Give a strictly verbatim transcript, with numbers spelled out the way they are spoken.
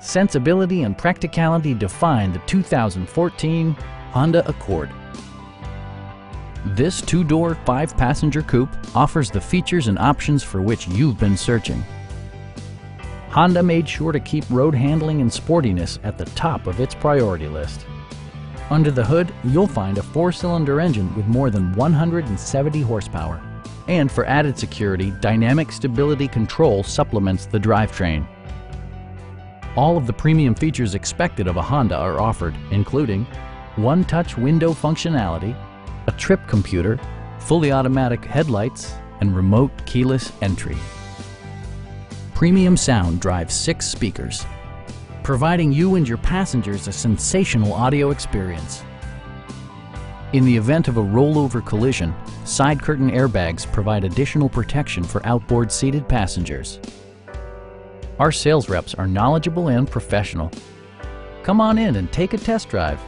Sensibility and practicality define the two thousand fourteen Honda Accord. This two-door, five-passenger coupe offers the features and options for which you've been searching. Honda made sure to keep road handling and sportiness at the top of its priority list. Under the hood, you'll find a four-cylinder engine with more than one hundred seventy horsepower. And for added security, dynamic stability control supplements the drivetrain. All of the premium features expected of a Honda are offered, including one-touch window functionality, a trip computer, fully automatic headlights, and remote keyless entry. Premium sound drives six speakers, providing you and your passengers a sensational audio experience. In the event of a rollover collision, side curtain airbags provide additional protection for outboard seated passengers. Our sales reps are knowledgeable and professional. Come on in and take a test drive.